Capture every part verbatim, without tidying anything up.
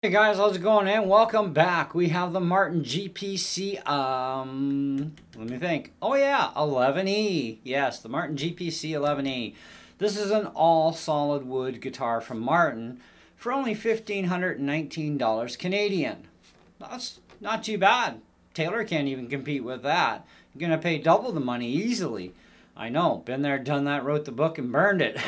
Hey guys, how's it going? And welcome back. We have the Martin G P C, um, let me think. Oh yeah, eleven E. Yes, the Martin G P C eleven E. This is an all solid wood guitar from Martin for only one thousand five hundred nineteen dollars Canadian. That's not too bad. Taylor can't even compete with that. You're going to pay double the money easily. I know, been there, done that, wrote the book and burned it.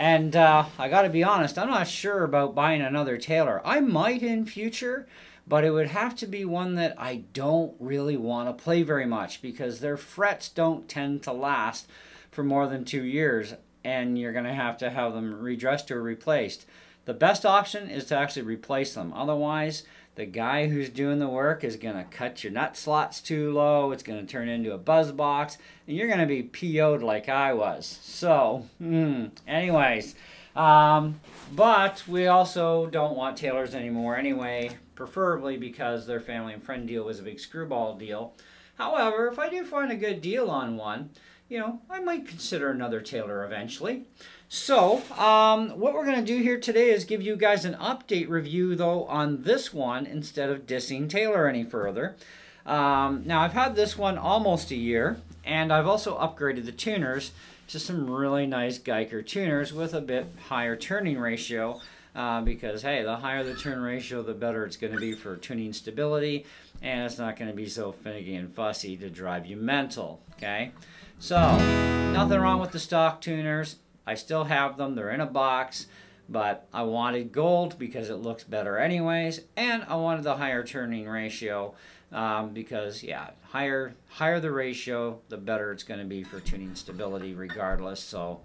And uh, I gotta be honest, I'm not sure about buying another Taylor. I might in future, but it would have to be one that I don't really want to play very much because their frets don't tend to last for more than two years and you're gonna have to have them redressed or replaced. The best option is to actually replace them. Otherwise, the guy who's doing the work is gonna cut your nut slots too low, it's gonna turn into a buzz box, and you're gonna be P O'd like I was. So, mm, anyways, um, but we also don't want Taylors anymore anyway, preferably because their family and friend deal was a big screwball deal. However, if I do find a good deal on one, you know, I might consider another Taylor eventually. So, um, what we're going to do here today is give you guys an update review, though, on this one instead of dissing Taylor any further. Um, now, I've had this one almost a year, and I've also upgraded the tuners to some really nice Geiger tuners with a bit higher turning ratio. Uh, because, hey, the higher the turn ratio, the better it's going to be for tuning stability, and it's not going to be so finicky and fussy to drive you mental, okay? So, nothing wrong with the stock tuners. I still have them. They're in a box, but I wanted gold because it looks better anyways, and I wanted the higher turning ratio um, because, yeah, higher, higher the ratio, the better it's going to be for tuning stability regardless, so...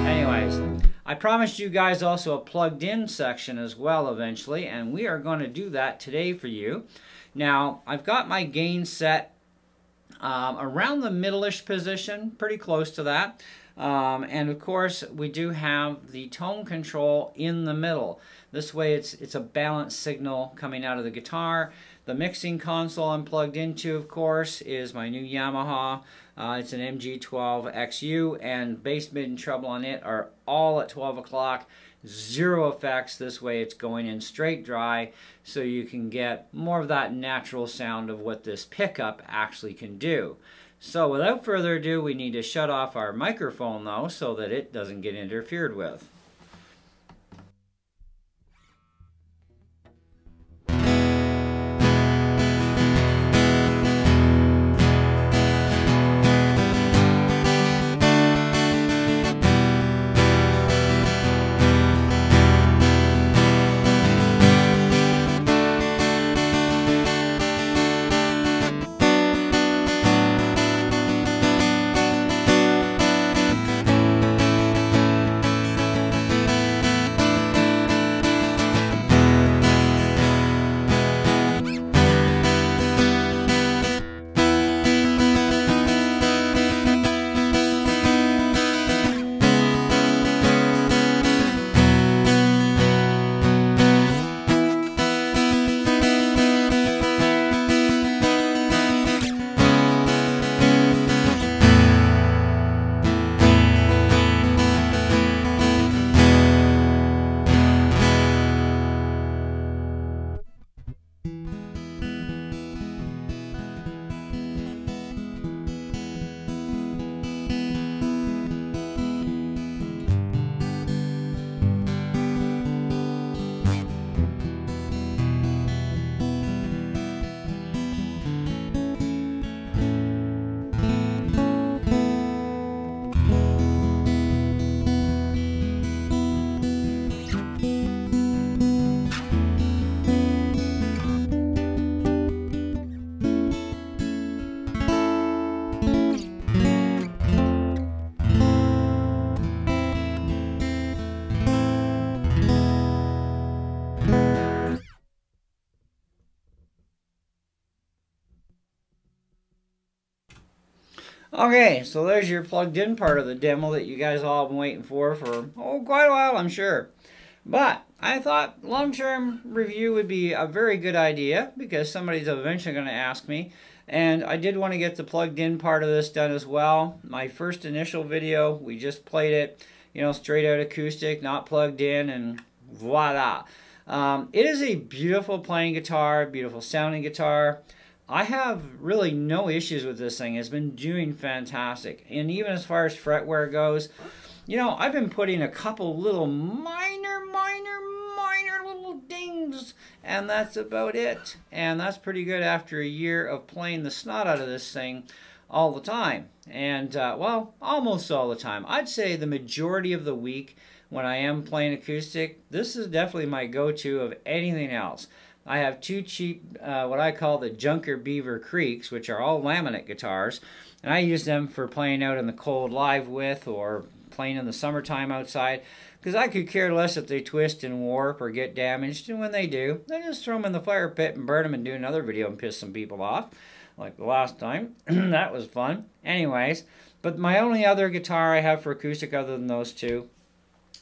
Anyways, I promised you guys also a plugged in section as well eventually, and we are going to do that today for you. Now, I've got my gain set um, around the middle-ish position, pretty close to that. Um, and of course, we do have the tone control in the middle. This way it's, it's a balanced signal coming out of the guitar. The mixing console I'm plugged into, of course, is my new Yamaha. Uh, it's an M G twelve X U, and bass, mid, and treble on it are all at twelve o'clock. Zero effects. This way it's going in straight dry, so you can get more of that natural sound of what this pickup actually can do. So without further ado, we need to shut off our microphone, though, so that it doesn't get interfered with. Okay, so there's your plugged in part of the demo that you guys all been waiting for for, oh, quite a while, I'm sure. But I thought long-term review would be a very good idea because somebody's eventually going to ask me. And I did want to get the plugged in part of this done as well. My first initial video, we just played it, you know, straight out acoustic, not plugged in, and voila. Um, it is a beautiful playing guitar, beautiful sounding guitar. I have really no issues with this thing. It's been doing fantastic. And even as far as fretwear goes, you know, I've been putting a couple little minor, minor, minor little dings, and that's about it. And that's pretty good after a year of playing the snot out of this thing all the time. And, uh, well, almost all the time. I'd say the majority of the week when I am playing acoustic, this is definitely my go-to of anything else. I have two cheap, uh, what I call the Junker Beaver Creeks, which are all laminate guitars, and I use them for playing out in the cold live with, or playing in the summertime outside, because I could care less if they twist and warp or get damaged, and when they do, I just throw them in the fire pit and burn them and do another video and piss some people off, like the last time. That was fun. Anyways, but my only other guitar I have for acoustic other than those two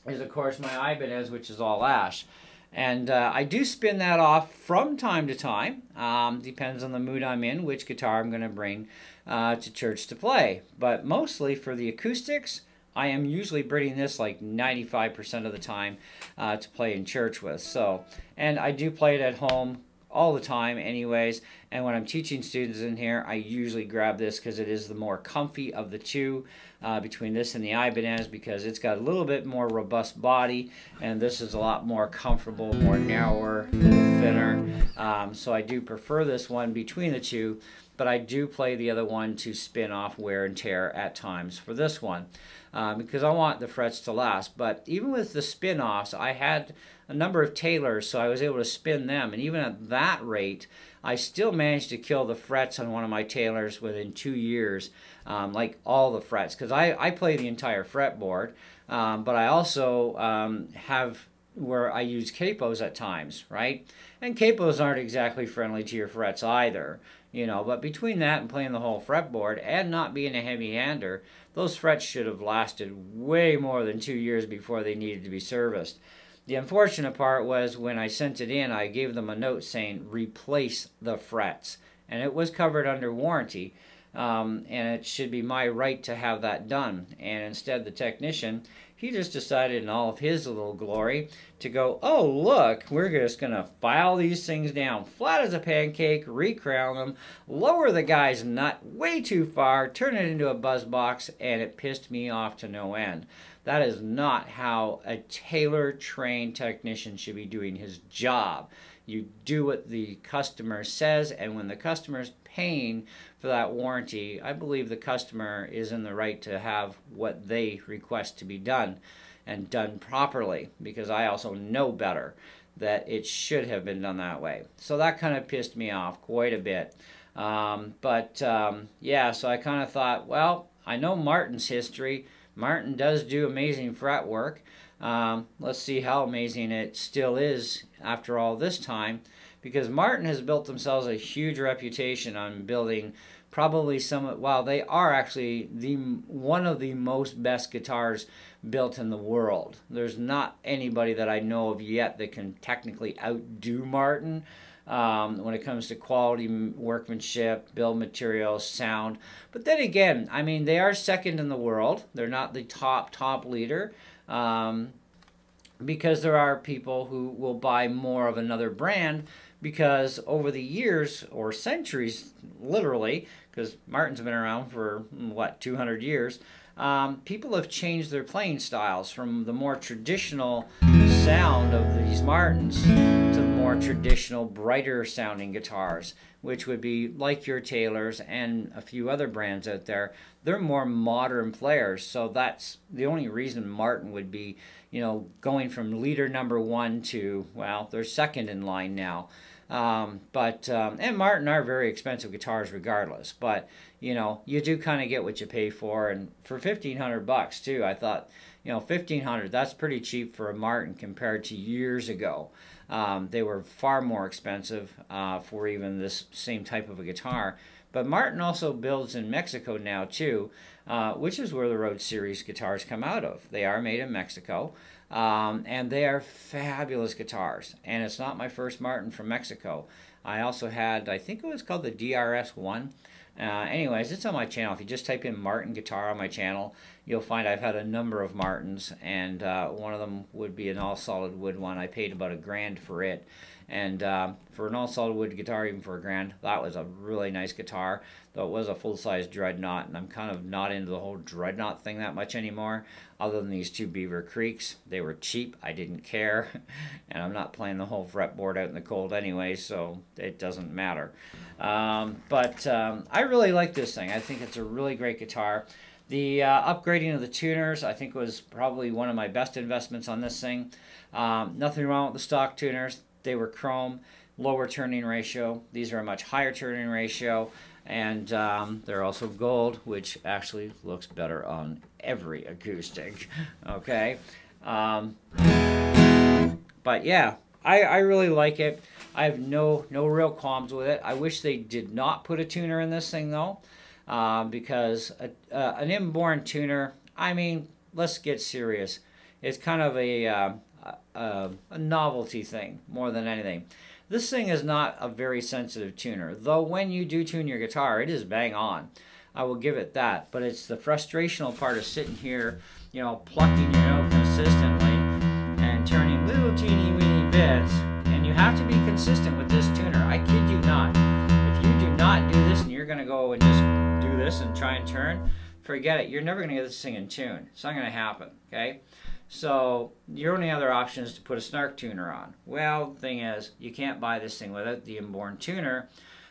is, of course, my Ibanez, which is all ash. And uh, I do spin that off from time to time. Um, depends on the mood I'm in, which guitar I'm going to bring uh, to church to play. But mostly for the acoustics, I am usually bringing this like ninety-five percent of the time uh, to play in church with. So, and I do play it at home all the time anyways. And when I'm teaching students in here, I usually grab this because it is the more comfy of the two uh, between this and the Ibanez, because it's got a little bit more robust body, and this is a lot more comfortable, more narrower, thinner. Um, so I do prefer this one between the two, but I do play the other one to spin off wear and tear at times for this one, um, because I want the frets to last. But even with the spin-offs, I had a number of Taylors, so I was able to spin them, and even at that rate, I still managed to kill the frets on one of my Taylors within two years, um, like all the frets, because I, I play the entire fretboard, um, but I also um, have where I use capos at times, right? And capos aren't exactly friendly to your frets either, you know, but between that and playing the whole fretboard and not being a heavy-hander, those frets should have lasted way more than two years before they needed to be serviced. The unfortunate part was when I sent it in, I gave them a note saying, replace the frets. And it was covered under warranty, um, and it should be my right to have that done. And instead, the technician, he just decided in all of his little glory to go, oh, look, we're just going to file these things down flat as a pancake, recrown them, lower the guy's nut way too far, turn it into a buzz box, and it pissed me off to no end. That is not how a Taylor-trained technician should be doing his job. You do what the customer says, and when the customer's paying for that warranty, I believe the customer is in the right to have what they request to be done, and done properly, because I also know better that it should have been done that way. So that kind of pissed me off quite a bit. Um, but, um, yeah, so I kind of thought, well, I know Martin's history. Martin does do amazing fret work. Um, let's see how amazing it still is after all this time, because Martin has built themselves a huge reputation on building probably some, well, they are actually the one of the most best guitars built in the world. There's not anybody that I know of yet that can technically outdo Martin. Um, when it comes to quality workmanship, build materials, sound. But then again, I mean, they are second in the world. They're not the top, top leader, um, because there are people who will buy more of another brand because over the years or centuries, literally, because Martin's been around for, what, two hundred years, um, people have changed their playing styles from the more traditional sound of these Martins to more traditional, brighter sounding guitars, which would be like your Taylors and a few other brands out there. They're more modern players, so that's the only reason Martin would be, you know, going from leader number one to, well, they're second in line now. Um, but, um, and Martin are very expensive guitars regardless, but, you know, you do kind of get what you pay for, and for fifteen hundred bucks too, I thought, you know, fifteen hundred, that's pretty cheap for a Martin compared to years ago. Um, they were far more expensive uh, for even this same type of a guitar. But Martin also builds in Mexico now too, uh, which is where the Road Series guitars come out of. They are made in Mexico, um, and they are fabulous guitars. And it's not my first Martin from Mexico. I also had, I think it was called the D R S one. Uh, anyways, it's on my channel. If you just type in Martin guitar on my channel, you'll find I've had a number of Martins, and uh, one of them would be an all-solid wood one. I paid about a grand for it, and uh, for an all-solid wood guitar, even for a grand, that was a really nice guitar, though it was a full-size Dreadnought, and I'm kind of not into the whole Dreadnought thing that much anymore, other than these two Beaver Creeks. They were cheap, I didn't care, and I'm not playing the whole fretboard out in the cold anyway, so it doesn't matter. Um, but um, I really like this thing. I think it's a really great guitar. The uh, upgrading of the tuners, I think, was probably one of my best investments on this thing. Um, nothing wrong with the stock tuners. They were chrome, lower turning ratio. These are a much higher turning ratio, and um, they're also gold, which actually looks better on every acoustic, okay? Um, but yeah, I, I really like it. I have no, no real qualms with it. I wish they did not put a tuner in this thing, though. Uh, because a, uh, an inborn tuner, I mean, let's get serious. It's kind of a, uh, a, a novelty thing more than anything. This thing is not a very sensitive tuner, though when you do tune your guitar, it is bang on. I will give it that, but it's the frustrational part of sitting here, you know, plucking your note consistently and turning little teeny weeny bits, and you have to be consistent with this tuner. I kid you not. If you do not do this and you're going to go and just do this and try and turn, forget it. You're never going to get this thing in tune. It's not going to happen, okay? So your only other option is to put a snark tuner on. Well, the thing is, you can't buy this thing without the inborn tuner,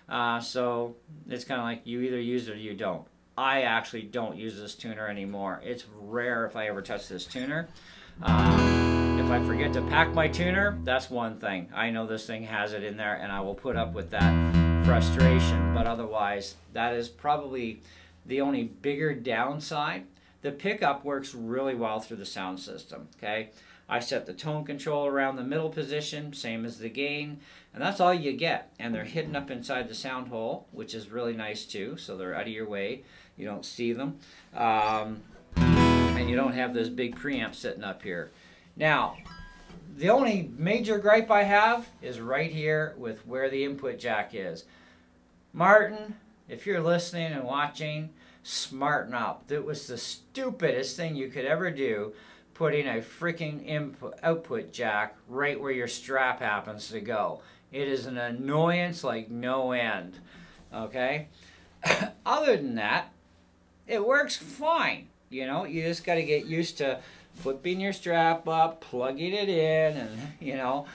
uh, so it's kind of like you either use it or you don't. I actually don't use this tuner anymore. It's rare if I ever touch this tuner. Um, if I forget to pack my tuner, that's one thing. I know this thing has it in there, and I will put up with that frustration, but otherwise that is probably the only bigger downside. The pickup works really well through the sound system, okay? I set the tone control around the middle position, same as the gain, and that's all you get, and they're hidden up inside the sound hole, which is really nice too, so they're out of your way, you don't see them, um, and you don't have this big preamp sitting up here. Now, the only major gripe I have is right here with where the input jack is. Martin, if you're listening and watching, smarten up. That was the stupidest thing you could ever do, putting a freaking input output jack right where your strap happens to go. It is an annoyance like no end, okay? Other than that, it works fine. You know, you just got to get used to flipping your strap up, plugging it in, and you know,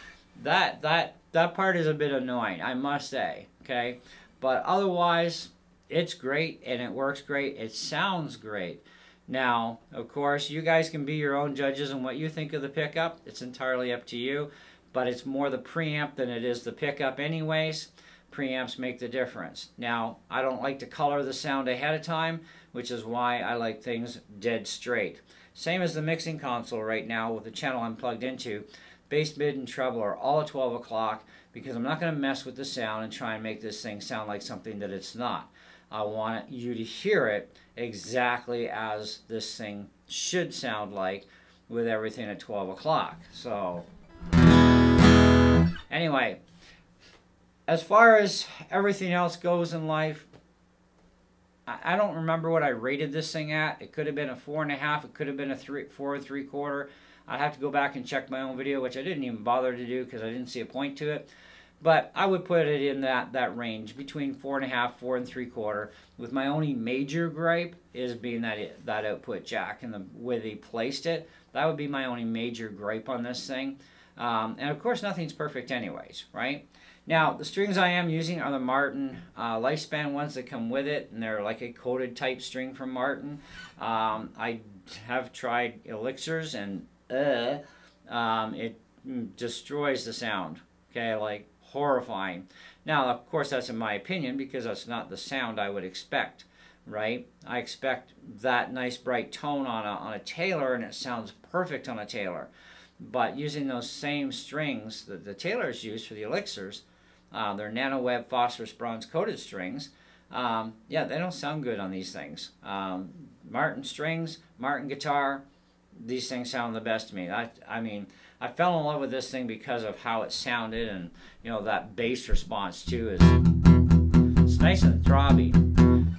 that that that part is a bit annoying, I must say, okay? But otherwise, it's great, and it works great, it sounds great. Now, of course, you guys can be your own judges on what you think of the pickup. It's entirely up to you, but it's more the preamp than it is the pickup anyways. Preamps make the difference. Now, I don't like to color the sound ahead of time, which is why I like things dead straight. Same as the mixing console right now with the channel I'm plugged into. Bass, mid, and treble are all at twelve o'clock because I'm not going to mess with the sound and try and make this thing sound like something that it's not. I want you to hear it exactly as this thing should sound like with everything at twelve o'clock. So, anyway, as far as everything else goes in life, I don't remember what I rated this thing at. It could have been a four and a half. It could have been a three, four or three quarter. I'd have to go back and check my own video, which I didn't even bother to do because I didn't see a point to it. But I would put it in that that range between four and a half, four and three quarter. With my only major gripe is being that it, that output jack and the way they placed it. That would be my only major gripe on this thing. Um, and of course, nothing's perfect, anyways, right? Now, the strings I am using are the Martin uh, Lifespan ones that come with it, and they're like a coated type string from Martin. Um, I have tried Elixirs, and uh, um, it destroys the sound, okay, like horrifying. Now, of course, that's in my opinion, because that's not the sound I would expect, right? I expect that nice bright tone on a, on a Taylor, and it sounds perfect on a Taylor. But using those same strings that the Taylors use for the Elixirs, Uh, their NanoWeb Phosphor Bronze coated strings, um, yeah, they don't sound good on these things. Um, Martin strings, Martin guitar, these things sound the best to me. I, I mean, I fell in love with this thing because of how it sounded, and you know that bass response too is it's nice and throbby.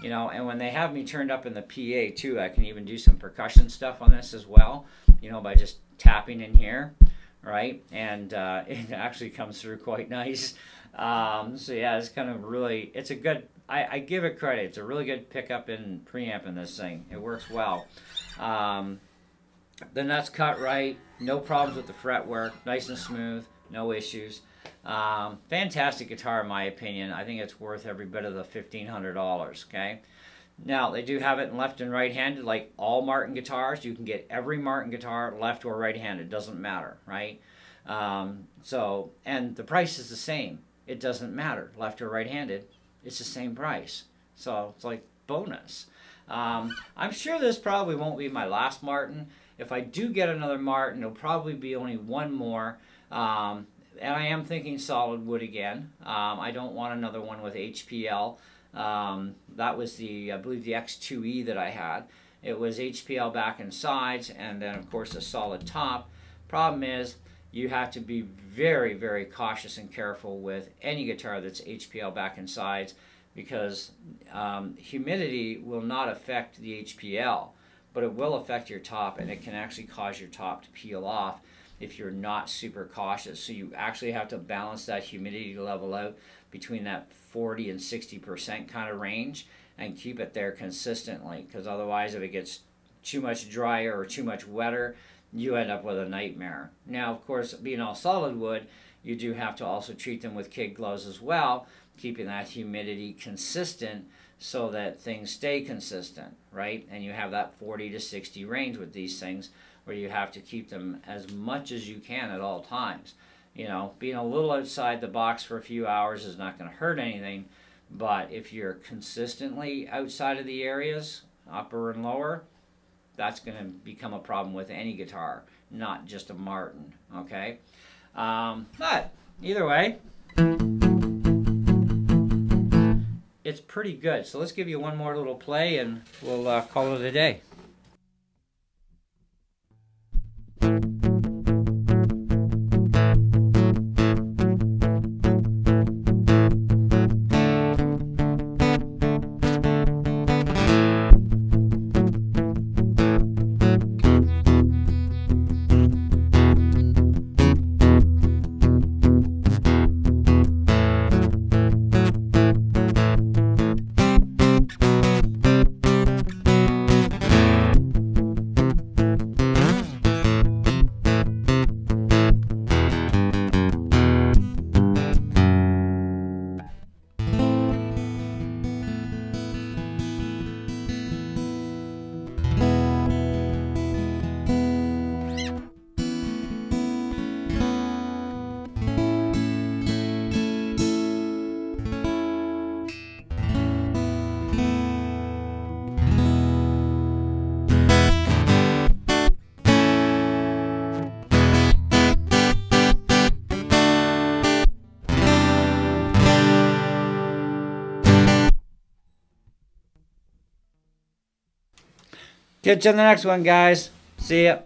you know, and when they have me turned up in the P A too, I can even do some percussion stuff on this as well, you know, by just tapping in here, right? And uh, it actually comes through quite nice. Um, so yeah, it's kind of really, it's a good, I, I give it credit, it's a really good pickup and preamp in this thing. It works well. Um, the nuts cut right, no problems with the fretwork, nice and smooth, no issues. Um, fantastic guitar in my opinion. I think it's worth every bit of the fifteen hundred dollars, okay? Now, they do have it in left and right-handed, like all Martin guitars. You can get every Martin guitar left or right-handed, doesn't matter, right? Um, so, and the price is the same. It doesn't matter, left or right-handed, it's the same price. So, it's like bonus. Um, I'm sure this probably won't be my last Martin. If I do get another Martin, it'll probably be only one more. Um, and I am thinking solid wood again. Um, I don't want another one with H P L. Um, that was the, I believe, the X two E that I had. It was H P L back and sides, and then, of course, a solid top. Problem is, you have to be very, very cautious and careful with any guitar that's H P L back and sides, because um, humidity will not affect the H P L, but it will affect your top, and it can actually cause your top to peel off if you're not super cautious. So you actually have to balance that humidity level out between that forty and sixty percent kind of range and keep it there consistently, because otherwise if it gets too much drier or too much wetter, you end up with a nightmare. Now, of course, being all solid wood, you do have to also treat them with kid gloves as well, keeping that humidity consistent so that things stay consistent, right? And you have that forty to sixty range with these things, where you have to keep them as much as you can at all times. You know, being a little outside the box for a few hours is not going to hurt anything, but if you're consistently outside of the areas, upper and lower, that's going to become a problem with any guitar, not just a Martin, okay? Um, but, either way, it's pretty good. So let's give you one more little play and we'll uh, call it a day. Catch you on the next one, guys. See ya.